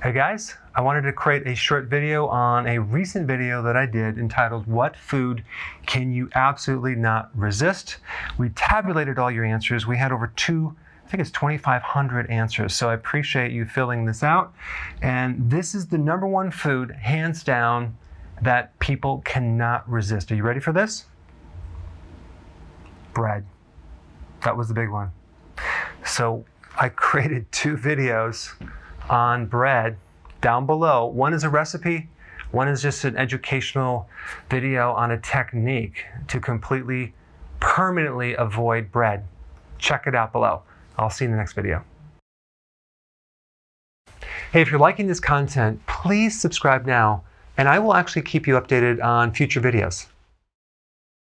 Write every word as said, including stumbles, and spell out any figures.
Hey guys, I wanted to create a short video on a recent video that I did entitled, What Food Can You Absolutely Not Resist? We tabulated all your answers. We had over two, I think it's twenty-five hundred answers. So I appreciate you filling this out. And this is the number one food, hands down, that people cannot resist. Are you ready for this? Bread. That was the big one. So I created two videos on bread down below. One is a recipe, one is just an educational video on a technique to completely, permanently avoid bread. Check it out below. I'll see you in the next video. Hey, if you're liking this content, please subscribe now, and I will actually keep you updated on future videos.